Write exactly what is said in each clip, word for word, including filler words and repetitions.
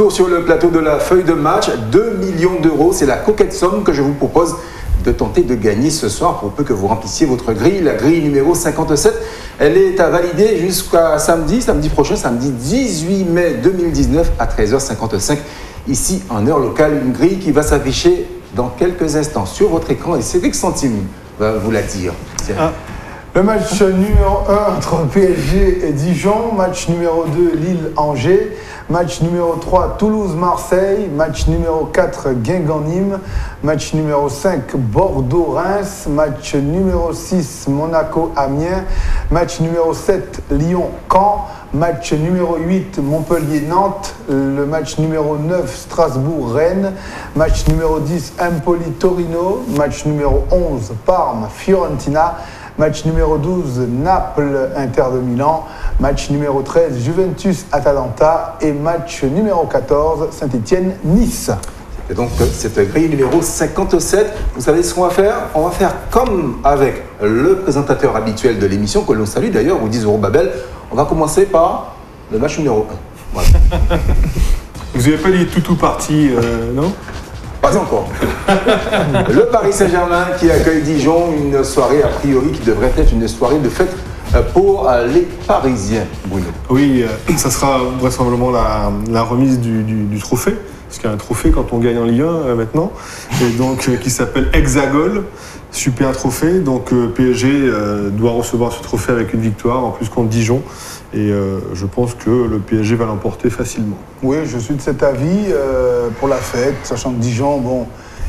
retour sur le plateau de la feuille de match. deux millions d'euros, c'est la coquette somme que je vous propose de tenter de gagner ce soir pour peu que vous remplissiez votre grille. La grille numéro cinquante-sept, elle est à valider jusqu'à samedi, samedi prochain, samedi dix-huit mai deux mille dix-neuf à treize heures cinquante-cinq, ici en heure locale. Une grille qui va s'afficher dans quelques instants sur votre écran et Cédric Sentime va vous la dire. Ah. Le match numéro un entre P S G et Dijon, match numéro deux Lille-Angers, match numéro trois Toulouse-Marseille, match numéro quatre Guingamp-Nîmes, match numéro cinq Bordeaux-Reims, match numéro six Monaco-Amiens, match numéro sept Lyon-Caen, match numéro huit Montpellier-Nantes, le match numéro neuf Strasbourg-Rennes, match numéro dix Empoli-Torino, match numéro onze Parme-Fiorentina, match numéro douze, Naples-Inter de Milan. Match numéro treize, Juventus-Atalanta. Et match numéro quatorze, Saint-Étienne-Nice. Et donc, cette grille numéro cinquante-sept, vous savez ce qu'on va faire? On va faire comme avec le présentateur habituel de l'émission, que l'on salue d'ailleurs, vous dites Euro Babel. On va commencer par le match numéro un. Voilà. Vous n'avez pas dit tout ou parti, euh, non? Pas encore. Le Paris Saint-Germain qui accueille Dijon, une soirée a priori qui devrait être une soirée de fête pour les Parisiens, Bruno. Oui, ça sera vraisemblablement la, la remise du, du, du trophée, parce qu'il y a un trophée quand on gagne en Ligue un maintenant, et donc qui s'appelle Hexagoal, super trophée. Donc P S G doit recevoir ce trophée avec une victoire, en plus contre Dijon. Et euh, je pense que le P S G va l'emporter facilement. Oui, je suis de cet avis euh, pour la fête, sachant que Dijon, bon,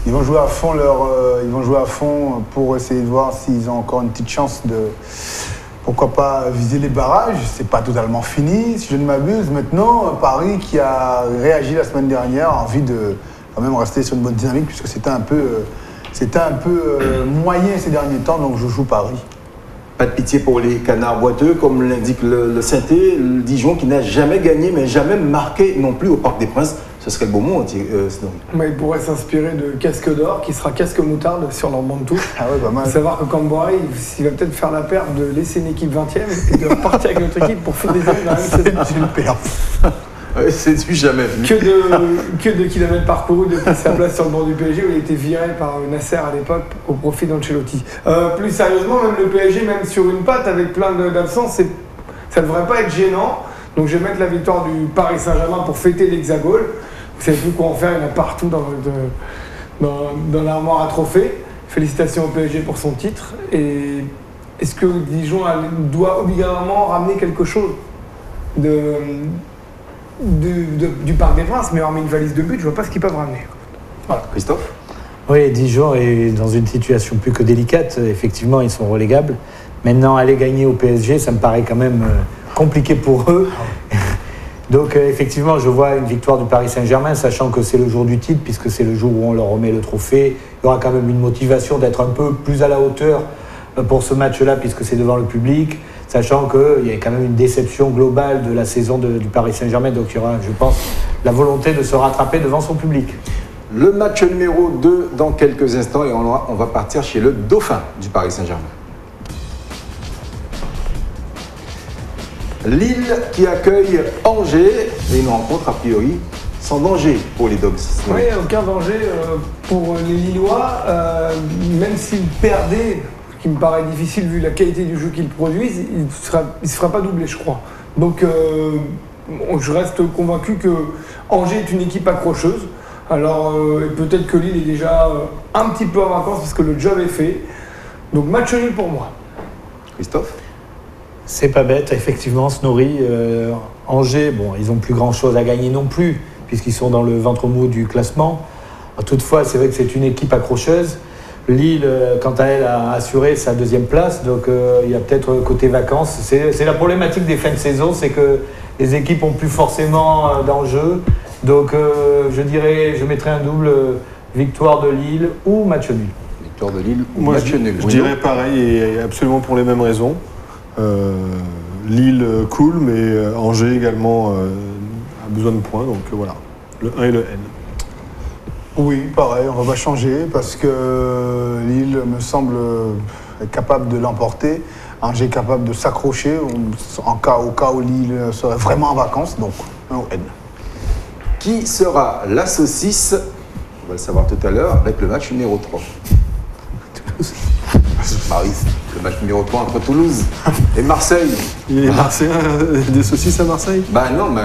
ils vont jouer à fond leur, euh, ils vont jouer à fond pour essayer de voir s'ils ont encore une petite chance de, pourquoi pas viser les barrages. C'est pas totalement fini, si je ne m'abuse. Maintenant, Paris qui a réagi la semaine dernière a envie de quand même rester sur une bonne dynamique puisque c'était un peu, euh, c'était un peu euh, moyen ces derniers temps, donc je joue Paris. Pas de pitié pour les canards boiteux, comme l'indique le, le synthé, le Dijon qui n'a jamais gagné, mais jamais marqué non plus au Parc des Princes. Ce serait le beau mot, euh, Snorric. Mais il pourrait s'inspirer de Casque d'Or, qui sera Casque-Moutarde sur leur bande touche. Ah ouais, pas mal. Il faut savoir que Cambori, il va peut-être faire la perte de laisser une équipe vingtième et de repartir avec notre équipe pour faire des années dans la même saison. C'est une ouais, c'est du jamais vu. Que de, que de kilomètres parcourus depuis sa place sur le banc du P S G où il a été viré par Nasser à l'époque au profit d'Ancelotti. Euh, plus sérieusement, même le P S G, même sur une patte avec plein d'absences, ça ne devrait pas être gênant. Donc je vais mettre la victoire du Paris Saint-Germain pour fêter l'Hexagoal. Vous savez plus quoi en faire, il y en a partout dans, dans, dans l'armoire à trophées. Félicitations au P S G pour son titre. Et est-ce que Dijon doit obligatoirement ramener quelque chose de... Du, de, du Parc des Princes, mais hormis une valise de but, je vois pas ce qu'ils peuvent ramener. Voilà. Christophe? Oui, Dijon est dans une situation plus que délicate. Effectivement, ils sont relégables. Maintenant, aller gagner au P S G, ça me paraît quand même compliqué pour eux. Donc, effectivement, je vois une victoire du Paris Saint-Germain, sachant que c'est le jour du titre, puisque c'est le jour où on leur remet le trophée. Il y aura quand même une motivation d'être un peu plus à la hauteur pour ce match-là, puisque c'est devant le public. Sachant qu'il y a quand même une déception globale de la saison de, du Paris Saint-Germain. Donc il y aura, je pense, la volonté de se rattraper devant son public. Le match numéro deux dans quelques instants. Et on, aura, on va partir chez le dauphin du Paris Saint-Germain. Lille qui accueille Angers. Et une rencontre a priori sans danger pour les Dogs. Oui, aucun danger pour les Lillois. Euh, même s'ils perdaient... qui me paraît difficile vu la qualité du jeu qu'ils produisent, il ne se fera pas doubler, je crois. Donc euh, je reste convaincu que Angers est une équipe accrocheuse. Alors euh, peut-être que Lille est déjà euh, un petit peu en vacances parce que le job est fait. Donc match nul pour moi. Christophe? C'est pas bête, effectivement, Snorri. Euh, Angers, bon, ils n'ont plus grand-chose à gagner non plus, puisqu'ils sont dans le ventre mou du classement. Alors, toutefois, c'est vrai que c'est une équipe accrocheuse. Lille, quant à elle, a assuré sa deuxième place, donc euh, il y a peut-être côté vacances. C'est la problématique des fins de saison, c'est que les équipes n'ont plus forcément euh, d'enjeu. Donc euh, je dirais, je mettrais un double euh, victoire de Lille ou match nul. Victoire de Lille ou Moi, match je, nul. Je dirais pareil, et absolument pour les mêmes raisons. Euh, Lille cool, mais Angers également euh, a besoin de points, donc euh, voilà, le un et le N. Oui, pareil, on va changer parce que Lille me semble capable de l'emporter. Angers capable de s'accrocher en cas, au cas où Lille serait vraiment en vacances, donc un ou N. Qui sera la saucisse? On va le savoir tout à l'heure avec le match numéro trois. Toulouse. Paris, le match numéro trois entre Toulouse et Marseille. Il est Marseille, euh, des saucisses à Marseille? Bah non, mais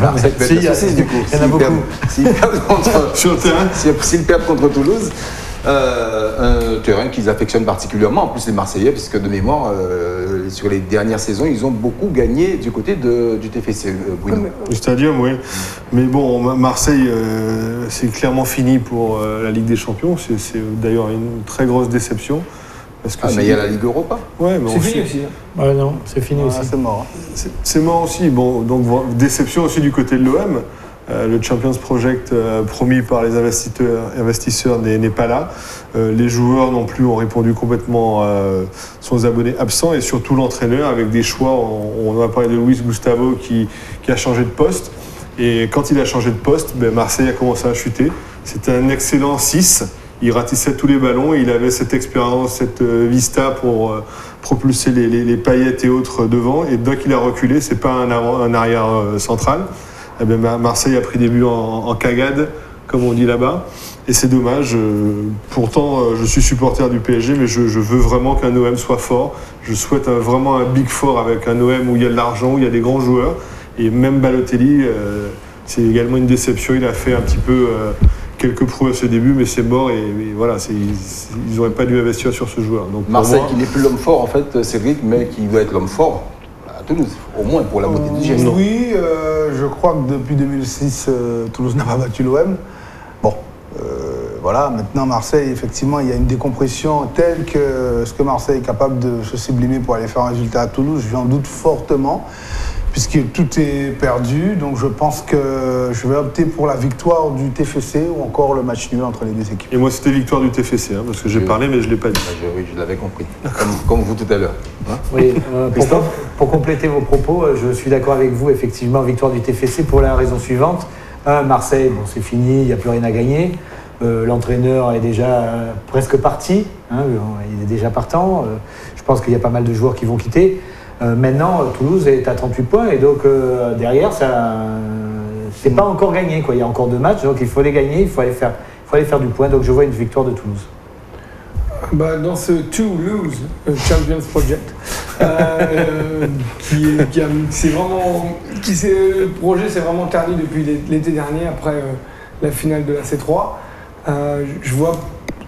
Marseille peut être des saucisses du coup. Il y en a beaucoup. S'ils perdent contre, s'ils perdent contre Toulouse, euh, un terrain qu'ils affectionnent particulièrement, en plus les Marseillais, puisque de mémoire, euh, sur les dernières saisons, ils ont beaucoup gagné du côté de, du T F C, euh, Bruno. Du stadium, oui. Mais bon, Marseille, euh, c'est clairement fini pour euh, la Ligue des Champions. C'est d'ailleurs une très grosse déception. Parce que ah, mais il y a la Ligue Europa. Ouais, mais c'est fini aussi. Ouais, non, c'est fini ah, aussi. C'est mort. C'est mort aussi. Bon, donc déception aussi du côté de l'O M. Euh, le Champions Project euh, promis par les investisseurs, investisseurs n'est pas là. Euh, les joueurs non plus ont répondu complètement euh, sans abonnés absents et surtout l'entraîneur avec des choix. On, on a parlé de Luiz Gustavo qui, qui a changé de poste. Et quand il a changé de poste, ben Marseille a commencé à chuter. C'était un excellent six. Il ratissait tous les ballons et il avait cette expérience, cette vista pour euh, propulser les, les, les paillettes et autres devant. Et dès qu'il a reculé, c'est pas un, avant, un arrière euh, central. Eh bien, Marseille a pris des buts en, en cagade, comme on dit là-bas. Et c'est dommage. Euh, pourtant, euh, je suis supporter du P S G, mais je, je veux vraiment qu'un O M soit fort. Je souhaite un, vraiment un big four avec un O M où il y a de l'argent, où il y a des grands joueurs. Et même Balotelli, euh, c'est également une déception. Il a fait un petit peu... Euh, quelques prouesses au début, mais c'est mort et, et voilà, ils n'auraient pas dû investir sur ce joueur. Donc Marseille moi, qui n'est plus l'homme fort en fait, Cédric, mais qui doit être l'homme fort à Toulouse, au moins pour la beauté du geste. Oui, euh, je crois que depuis deux mille six, euh, Toulouse n'a pas battu l'O M. Bon, euh, voilà, maintenant Marseille, effectivement, il y a une décompression telle que ce que Marseille est capable de se sublimer pour aller faire un résultat à Toulouse, j'en doute fortement. Puisque tout est perdu, donc je pense que je vais opter pour la victoire du T F C ou encore le match nul entre les deux équipes. Et moi, c'était victoire du T F C, hein, parce que j'ai parlé, mais je ne l'ai pas dit. Bah, je, oui, je l'avais compris, comme, comme vous tout à l'heure. Hein oui, euh, pour, pour compléter vos propos, je suis d'accord avec vous, effectivement, victoire du T F C pour la raison suivante. Un, Marseille, bon, c'est fini, il n'y a plus rien à gagner. Euh, L'entraîneur est déjà euh, presque parti, hein, il est déjà partant. Euh, je pense qu'il y a pas mal de joueurs qui vont quitter. Euh, maintenant, Toulouse est à trente-huit points et donc euh, derrière, ça, euh, c'est pas encore gagné, quoi. Il y a encore deux matchs, donc il faut les gagner, il faut aller faire, il faut aller faire du point. Donc je vois une victoire de Toulouse. Bah, dans ce Toulouse Champions Project, euh, qui, qui, c'est vraiment, qui le projet s'est vraiment terni depuis l'été dernier, après euh, la finale de la C trois. Euh, je vois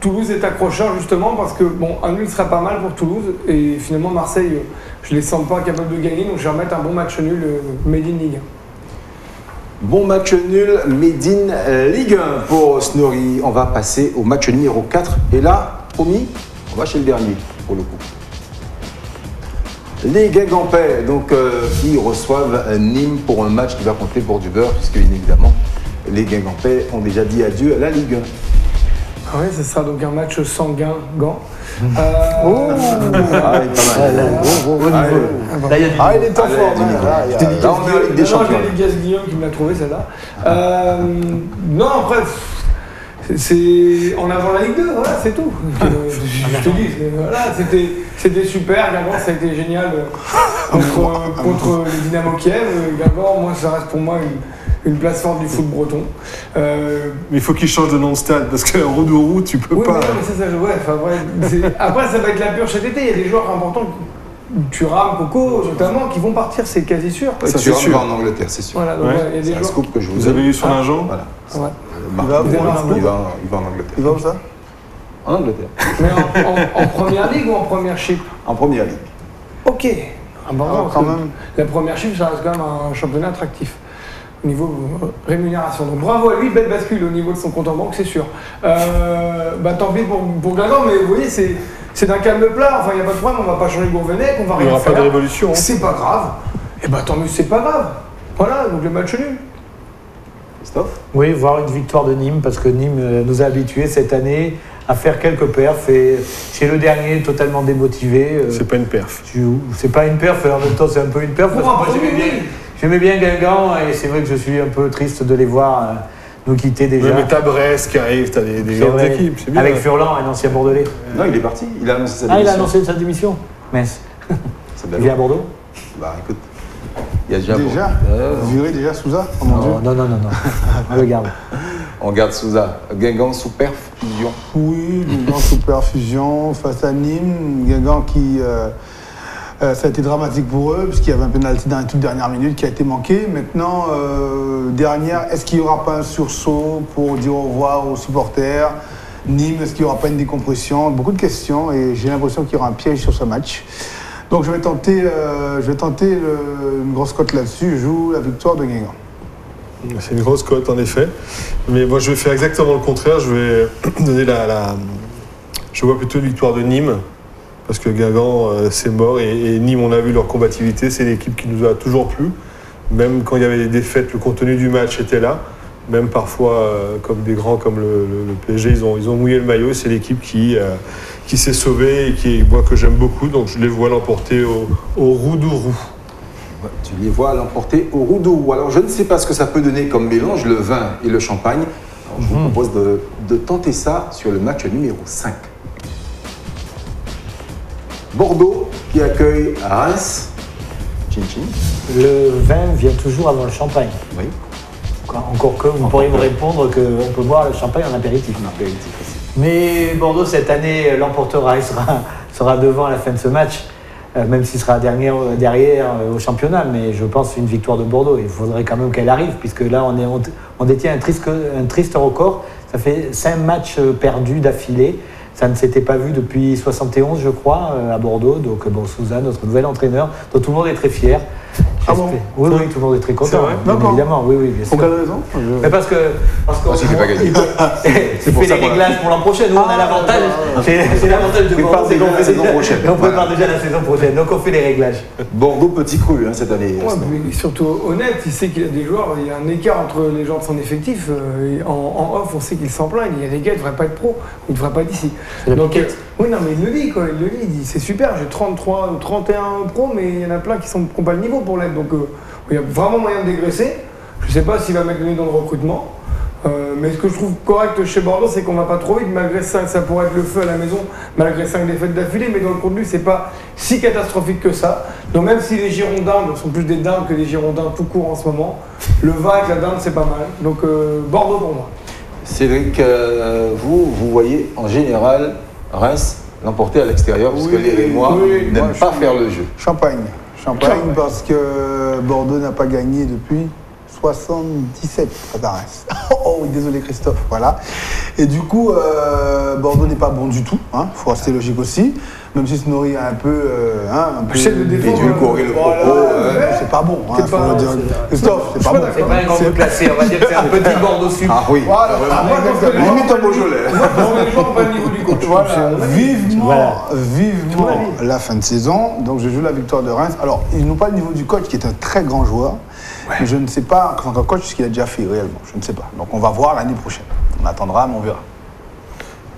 Toulouse est accrocheur justement parce que bon, un nul serait pas mal pour Toulouse et finalement Marseille, je les sens pas capables de gagner, donc je vais remettre un bon match nul Made in Ligue un. Bon match nul Made in Ligue un pour Snorri. On va passer au match numéro quatre et là, promis, on va chez le dernier pour le coup. Les Guingampais, donc euh, qui reçoivent Nîmes pour un match qui va compter pour du beurre puisque évidemment les Guingampais ont déjà dit adieu à la Ligue un. Oui, ce sera donc un match sanguin, gant. Euh... Oh, ah, il est en forme. Là, on est en Ligue des Champions. C'est Lucas Guillaume qui me l'a trouvé, celle-là. Euh... Non, après, c'est en avant la Ligue deux, voilà, c'est tout. Euh, je te dis, voilà, c'était super. Gabor, ça a été génial contre, contre les Dynamo Kiev. Gabor, moi, ça reste pour moi une. Une plateforme du foot breton. Euh... Mais il faut qu'il change de nom de stade parce que Rodourou, tu peux oui, pas. Mais non, mais ça, ça, ouais, enfin, ouais, après, ça va être la purge cet été. Il y a des joueurs importants, Thuram, Coco, notamment, qui vont partir, c'est quasi sûr. Ça, c'est sûr. En Angleterre, c'est sûr. Voilà, donc, ouais. Ouais, c'est un scoop que je vous, vous avez eu sur un genre. Voilà. Ouais. Il, va, il, va, il, va, il va en Angleterre. Il va où ça? En Angleterre. Mais en, en, en première ligue ou en première chip? En première ligue. Ok. Ah, bah, ah, quand même. La première chip, ça reste quand même un championnat attractif. Au niveau rémunération. Donc bravo à lui, belle bascule au niveau de son compte en banque, c'est sûr. Euh, bah tant pis pour, pour Guingamp, mais vous voyez, c'est d'un calme plat, enfin il n'y a pas de problème, on va pas changer Gourvenec, on va rien faire. Il n'y aura pas de révolution. Hein. C'est pas grave. Et bah tant mieux, c'est pas grave. Voilà, donc le match nul. Christophe ? Oui, voir une victoire de Nîmes, parce que Nîmes nous a habitués cette année à faire quelques perfs et chez le dernier totalement démotivé. C'est euh, pas une perf. C'est pas une perf, et en même temps c'est un peu une perf. J'aimais bien Guingamp et c'est vrai que je suis un peu triste de les voir nous quitter déjà. Oui, mais t'as Brest qui arrive, t'as des, des grandes équipes, c'est bien. Avec Furlan, un ancien Bordelais. Non, il est parti, il a annoncé sa démission. Ah, il a annoncé sa démission. Mince. Il vient à Bordeaux. Bah écoute, Il y a déjà, déjà bon. euh... Vous virez déjà Souza oh, non, non, non, non, non. On le garde. On garde Souza. Guingamp sous perfusion. Oui, Guingamp sous perfusion face à Nîmes. Guingamp qui... Euh... Euh, ça a été dramatique pour eux, puisqu'il y avait un pénalty dans les toutes dernières minutes qui a été manqué. Maintenant, euh, dernière, est-ce qu'il n'y aura pas un sursaut pour dire au revoir aux supporters? Nîmes, est-ce qu'il n'y aura pas une décompression? Beaucoup de questions, et j'ai l'impression qu'il y aura un piège sur ce match. Donc je vais tenter, euh, je vais tenter le, une grosse cote là-dessus. Je joue la victoire de Guingamp. C'est une grosse cote, en effet. Mais moi, je vais faire exactement le contraire. Je vais donner la... la... Je vois plutôt une victoire de Nîmes. Parce que Guingamp, euh, c'est mort. Et, et Nîmes, on a vu leur combativité. C'est l'équipe qui nous a toujours plu. Même quand il y avait des défaites, le contenu du match était là. Même parfois, euh, comme des grands comme le, le, le P S G, ils ont, ils ont mouillé le maillot. C'est l'équipe qui, euh, qui s'est sauvée et qui, moi, que j'aime beaucoup. Donc je les vois l'emporter au, au Roudourou. Ouais, tu les vois l'emporter au Roudourou. Alors je ne sais pas ce que ça peut donner comme mélange, le vin et le champagne. Alors, je vous mmh. propose de, de tenter ça sur le match numéro cinq. Bordeaux qui accueille Reims. Chin chin. Le vin vient toujours avant le champagne. Oui. Encore que vous pourriez me répondre qu'on peut boire le champagne en apéritif. En apéritif aussi. Mais Bordeaux, cette année, l'emportera. Il sera, sera devant à la fin de ce match, euh, même s'il sera derrière, derrière euh, au championnat. Mais je pense une victoire de Bordeaux. Il faudrait quand même qu'elle arrive, puisque là, on, est, on, on détient un triste, un triste record. Ça fait cinq matchs perdus d'affilée. Ça ne s'était pas vu depuis soixante et onze, je crois, à Bordeaux. Donc, bon, Souza, notre nouvel entraîneur, dont tout le monde est très fier. Ah bon? Oui, oui, tout le monde est très content. Bien évidemment, oui, oui, bien sûr. Pour quelle raison? Mais parce que. Parce qu'on fait des réglages pour l'an prochain. Nous, on a l'avantage. C'est l'avantage de Bordeaux. On prépare déjà la saison prochaine. Donc, on fait les réglages. Bordeaux, petit cru, cette année. Surtout honnête, il sait qu'il y a des joueurs. Il y a un écart entre les gens de son effectif. En off, on sait qu'ils s'en plaignent. Il y a des gars, ils ne devraient pas être pro. Ils ne devraient pas être ici. Donc, oui, non, mais il le dit, quoi. Il le dit. Il dit c'est super, j'ai trente-trois ou trente et un pro, mais il y en a plein qui n'ont pas le niveau pour l'aide. Donc, euh, il y a vraiment moyen de dégraisser. Je ne sais pas s'il va mettre le nez dans le recrutement. Euh, mais ce que je trouve correct chez Bordeaux, c'est qu'on ne va pas trop vite. Malgré cinq, ça pourrait être le feu à la maison. Malgré cinq défaites d'affilée, mais dans le contenu, c'est pas si catastrophique que ça. Donc, même si les Girondins donc, sont plus des dindes que des Girondins tout court en ce moment, le vin avec la dinde, c'est pas mal. Donc, euh, Bordeaux pour moi. Cédric, euh, vous, vous voyez en général Reims l'emporter à l'extérieur, parce oui, que les Rémois oui, n'aiment pas faire le jeu. Champagne. Champagne, Champagne, parce que Bordeaux n'a pas gagné depuis soixante-dix-sept face à Reims. Oh oui, désolé Christophe, voilà. Et du coup, euh, Bordeaux n'est pas bon du tout, hein, faut rester logique aussi. Même si Snorric a un peu... Euh, hein, un peu chef de défense, dédulcoré le propos, euh, c'est pas bon. Hein, pas, faut dire. Christophe, c'est pas, pas bon. C'est pas un grand peu classé, on va dire que c'est un petit Bordeaux Sud. Ah oui, voilà, ah, ouais, moi, limite un Beaujolais. Voilà, vivement, voilà. vivement la fin de saison. Donc je joue la victoire de Reims. Alors, ils n'ont pas le niveau du coach, qui est un très grand joueur. Ouais. Mais je ne sais pas, en tant que coach, ce qu'il a déjà fait réellement. Je ne sais pas. Donc on va voir l'année prochaine. On attendra, mais on verra.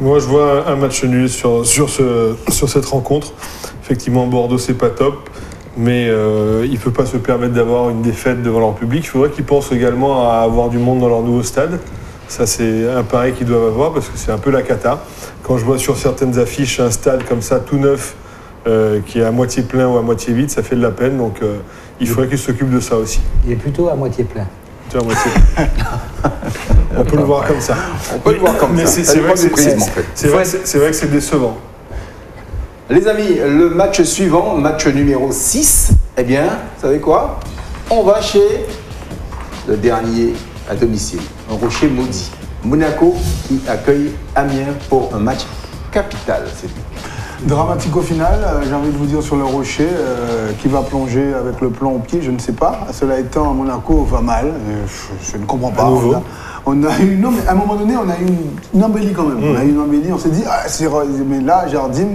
Moi, je vois un match nul sur, sur, ce, sur cette rencontre. Effectivement, Bordeaux, c'est pas top, mais euh, il ne peut pas se permettre d'avoir une défaite devant leur public. Il faudrait qu'ils pensent également à avoir du monde dans leur nouveau stade. Ça, c'est un pari qu'ils doivent avoir parce que c'est un peu la cata. Quand je vois sur certaines affiches un stade comme ça, tout neuf, euh, qui est à moitié plein ou à moitié vide, ça fait de la peine. Donc, euh, il faudrait qu'ils s'occupent de ça aussi. Il est plutôt à moitié plein. À moitié. On peut le voir comme ça. On peut le voir comme mais ça. C'est vrai, vrai, vrai que c'est décevant. Les amis, le match suivant, match numéro six, eh bien, vous savez quoi? On va chez le dernier à domicile, un rocher maudit. Monaco qui accueille Amiens pour un match capital. Dramatique au final, j'ai envie de vous dire sur le rocher, euh, qui va plonger avec le plan au pied, je ne sais pas. Cela étant, Monaco va mal, je, je ne comprends pas. On a eu, non, mais à un moment donné, on a eu une, une embellie quand même. Mmh. On a eu une embellie, on s'est dit, ah, c'est, mais là, Jardim.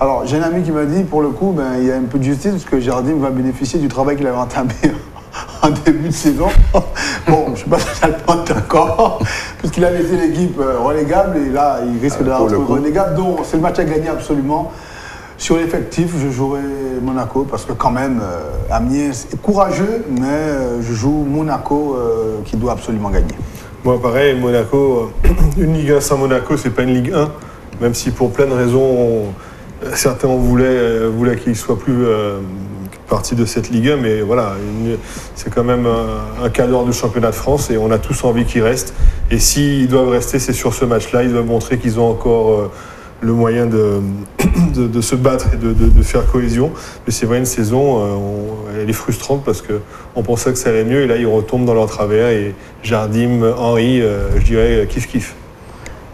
Alors, j'ai un ami qui m'a dit, pour le coup, ben, il y a un peu de justice, parce que Jardim va bénéficier du travail qu'il avait entamé en début de saison. Bon, je ne sais pas si ça le porte encore, puisqu'il avait été l'équipe relégable et là, il risque de la retrouver relégable. Donc, c'est le match à gagner absolument. Sur l'effectif, je jouerai Monaco, parce que quand même, Amiens est courageux, mais je joue Monaco euh, qui doit absolument gagner. Moi, pareil, Monaco, une Ligue un sans Monaco, c'est pas une Ligue un, même si pour plein de raisons, on, certains voulaient, voulaient qu'il soit plus... Euh, partie de cette Ligue un, mais voilà, c'est quand même un, un quart d'heure du championnat de France et on a tous envie qu'ils restent. Et s'ils doivent rester, c'est sur ce match-là. Ils doivent montrer qu'ils ont encore euh, le moyen de, de, de se battre et de, de, de faire cohésion. Mais c'est vrai, une saison, euh, on, elle est frustrante parce qu'on pensait que ça allait mieux et là, ils retombent dans leur travers. Et Jardim, Henri, euh, je dirais, kiff-kiff.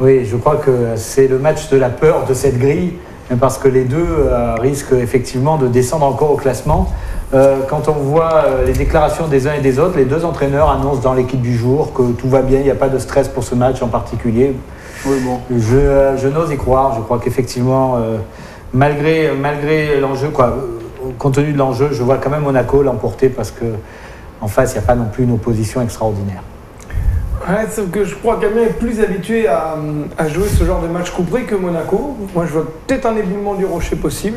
Oui, je crois que c'est le match de la peur de cette grille, parce que les deux euh, risquent effectivement de descendre encore au classement. Euh, quand on voit euh, les déclarations des uns et des autres, les deux entraîneurs annoncent dans l'équipe du jour que tout va bien, il n'y a pas de stress pour ce match en particulier. Oui, bon. Je, euh, je n'ose y croire, je crois qu'effectivement, euh, malgré, malgré l'enjeu, quoi, compte tenu de l'enjeu, je vois quand même Monaco l'emporter parce qu'en face, il n'y a pas non plus une opposition extraordinaire. Ouais, sauf que je crois qu'Amiens est plus habitué à, à jouer ce genre de match couperé que Monaco. Moi, je vois peut-être un éboulement du Rocher possible.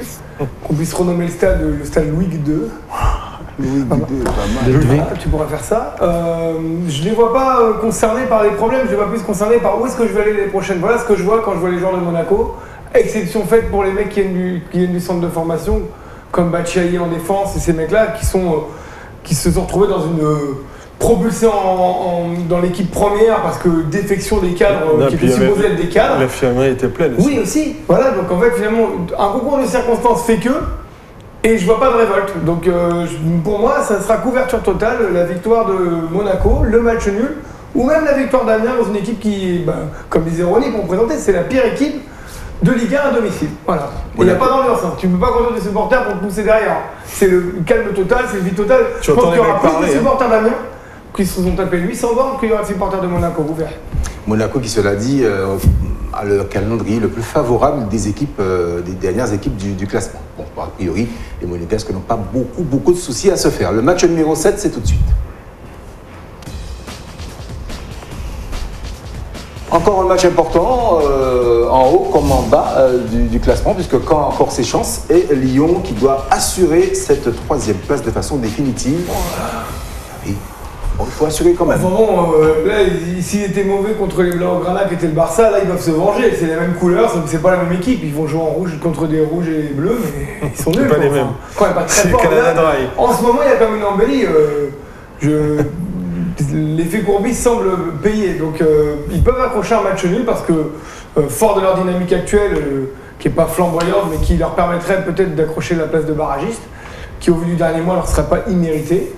Qu'on puisse renommer le stade le stade Louis deux. Louis deux, pas mal. Louis deux. Ah, tu pourrais faire ça. Euh, je les vois pas concernés par les problèmes. Je les vois plus concernés par où est-ce que je vais aller les prochaines. Voilà ce que je vois quand je vois les joueurs de Monaco. Exception faite pour les mecs qui viennent du, qui viennent du centre de formation, comme Bachiaï en défense et ces mecs-là qui sont qui se sont retrouvés dans une propulsé en, en, dans l'équipe première parce que défection des cadres non, qui étaient supposés être des cadres. L'infirmerie était pleine aussi. Oui, aussi. Voilà, donc en fait, finalement, un concours de circonstances fait que, et je vois pas de révolte. Donc euh, pour moi, ça sera couverture totale, la victoire de Monaco, le match nul, ou même la victoire d'Amiens dans une équipe qui, bah, comme disait Ronny pour présenter, c'est la pire équipe de Ligue un à domicile. Voilà. Il n'y a pas d'ambiance. Hein. Tu ne peux pas conduire des supporters pour te pousser derrière. C'est le calme total, c'est le vide total. Tu je pense qu'il y aura parler, plus de supporters hein. d'Amiens qui se sont tapés huit cents bornes qu'il y aura de supporters de Monaco ouvert. Monaco qui, cela dit, euh, a le calendrier le plus favorable des équipes, euh, des dernières équipes du, du classement. Bon, a priori, les Monégasques n'ont pas beaucoup, beaucoup de soucis à se faire. Le match numéro sept, c'est tout de suite. Encore un match important, euh, en haut comme en bas euh, du, du classement, puisque Caen a encore ses chances et Lyon qui doit assurer cette troisième place de façon définitive. Et bon, il faut assurer quand même. Bon, euh, là, s'ils étaient mauvais contre les Blaugrana qui étaient le Barça, là, ils doivent se venger. C'est la même couleur, c'est pas la même équipe. Ils vont jouer en rouge contre des rouges et des bleus, mais ils sont nuls. C'est pas les mêmes. Enfin, ouais, pas très fort, là, en ce moment, il y a quand même une embellie. Euh, je... L'effet Courbis semble payer. Donc, euh, ils peuvent accrocher un match nul parce que, euh, fort de leur dynamique actuelle, euh, qui n'est pas flamboyante, mais qui leur permettrait peut-être d'accrocher la place de barragiste, qui, au vu du dernier mois, ne leur serait pas imméritée.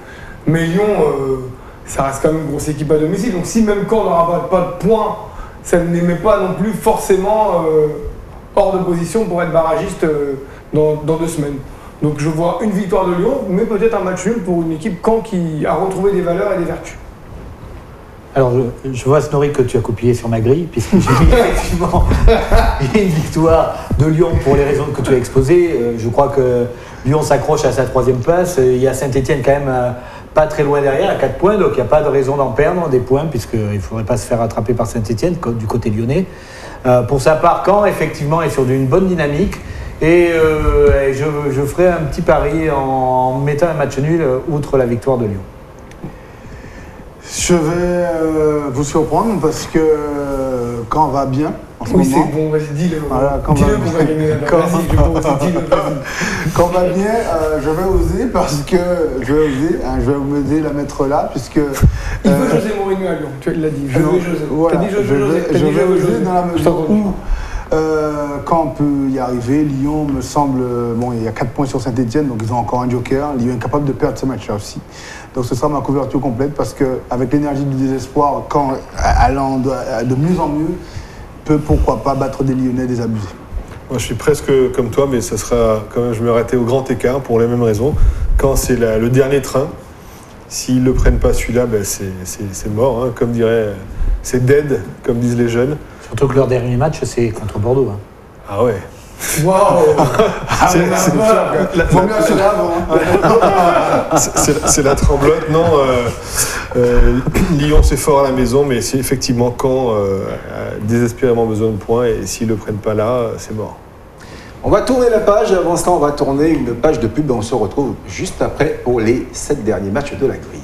Mais Lyon. Euh, Ça reste quand même une grosse équipe à domicile. Donc si même Caen n'aura pas de points, ça ne les met pas non plus forcément euh, hors de position pour être barragiste euh, dans, dans deux semaines. Donc je vois une victoire de Lyon, mais peut-être un match nul pour une équipe Caen qui a retrouvé des valeurs et des vertus. Alors je, je vois, Snorric, que tu as copié sur ma grille, puisque j'ai mis effectivement une victoire de Lyon pour les raisons que tu as exposées. Euh, je crois que Lyon s'accroche à sa troisième place. Il y a Saint-Etienne quand même... Euh, pas très loin derrière, à quatre points, donc il n'y a pas de raison d'en perdre des points, puisqu'il ne faudrait pas se faire attraper par Saint-Etienne, du côté lyonnais. Euh, pour sa part, Caen, effectivement, est sur une bonne dynamique, et, euh, et je, je ferai un petit pari en mettant un match nul, outre la victoire de Lyon. Je vais euh, vous surprendre, parce que Caen va bien. Oui, c'est bon, vas-y, dis-le. Voilà, quand dis-le qu'on va gagner la quand... Vas-y, quand va bien, euh, je vais oser parce que je vais oser, hein, je vais oser la mettre là, puisque... Euh, il veut José Mourinho à Lyon, tu l'as dit. Je vais José. Voilà, dit José, je vais, je vais José, José dans la mesure où, euh, quand on peut y arriver, Lyon me semble... Bon, il y a quatre points sur Saint-Etienne, donc ils ont encore un joker. Lyon est capable de perdre ce match-là aussi. Donc ce sera ma couverture complète parce qu'avec l'énergie du désespoir, quand allant de, de mieux en mieux, peut, pourquoi pas, battre des Lyonnais désabusés. Moi, je suis presque comme toi, mais ça sera quand même, je me ratais au grand écart pour les mêmes raisons. Quand c'est le dernier train, s'ils ne le prennent pas celui-là, ben c'est mort, hein. Comme dirait, c'est dead, comme disent les jeunes. Surtout que leur dernier match, c'est contre Bordeaux. Hein. Ah ouais. Waouh. C'est la tremblote, non. euh, euh, Lyon, c'est fort à la maison, mais c'est effectivement Caen euh, a désespérément besoin de points, et s'ils ne le prennent pas là, c'est mort. On va tourner la page, avant cela on va tourner une page de pub, et on se retrouve juste après pour les sept derniers matchs de la grille.